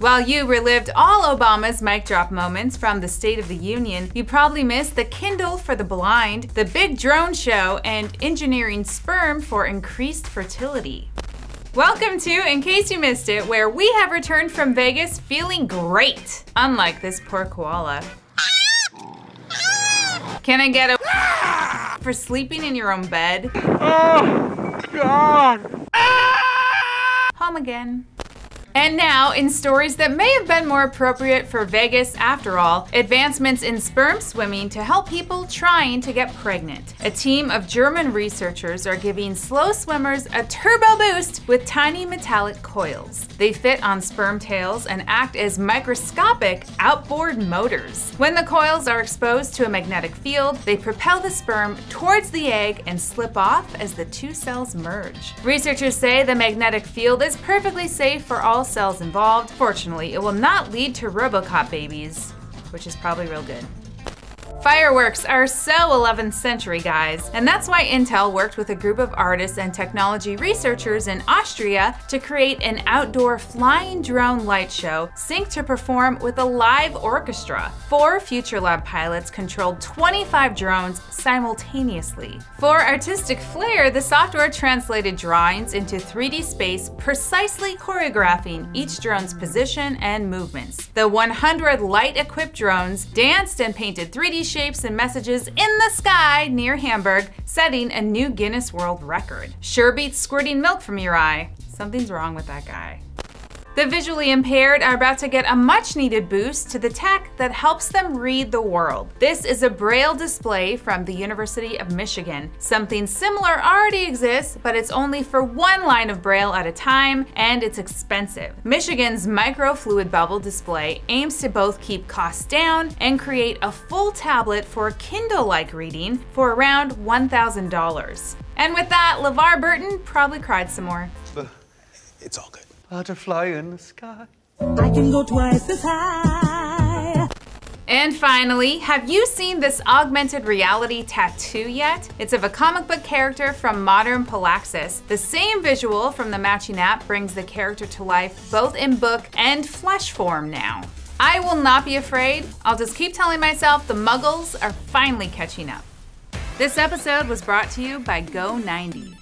While you relived all Obama's mic drop moments from the State of the Union, you probably missed the Kindle for the blind, the big drone show, and engineering sperm for increased fertility. Welcome to In Case You Missed It, where we have returned from Vegas feeling great, unlike this poor koala. Can I get a for sleeping in your own bed? Oh, God. Home again. And now, in stories that may have been more appropriate for Vegas after all, advancements in sperm swimming to help people trying to get pregnant. A team of German researchers are giving slow swimmers a turbo boost with tiny metallic coils. They fit on sperm tails and act as microscopic outboard motors. When the coils are exposed to a magnetic field, they propel the sperm towards the egg and slip off as the two cells merge. Researchers say the magnetic field is perfectly safe for all cells involved. Fortunately, it will not lead to RoboCop babies, which is probably real good. Fireworks are so 11th century, guys, and that's why Intel worked with a group of artists and technology researchers in Austria to create an outdoor flying drone light show synced to perform with a live orchestra. 4 Future Lab pilots controlled 25 drones simultaneously. For artistic flair, the software translated drawings into 3D space, precisely choreographing each drone's position and movements. The 100 light-equipped drones danced and painted 3D shapes and messages in the sky near Hamburg, setting a new Guinness World Record. Sure beats squirting milk from your eye. Something's wrong with that guy. The visually impaired are about to get a much-needed boost to the tech that helps them read the world. This is a Braille display from the University of Michigan. Something similar already exists, but it's only for one line of Braille at a time, and it's expensive. Michigan's microfluid bubble display aims to both keep costs down and create a full tablet for Kindle-like reading for around $1,000. And with that, LeVar Burton probably cried some more. It's all good. Butterfly in the sky. I can go twice as high. And finally, have you seen this augmented reality tattoo yet? It's of a comic book character from Modern Palaxis. The same visual from the matching app brings the character to life both in book and flesh form now. I will not be afraid. I'll just keep telling myself the muggles are finally catching up. This episode was brought to you by Go90.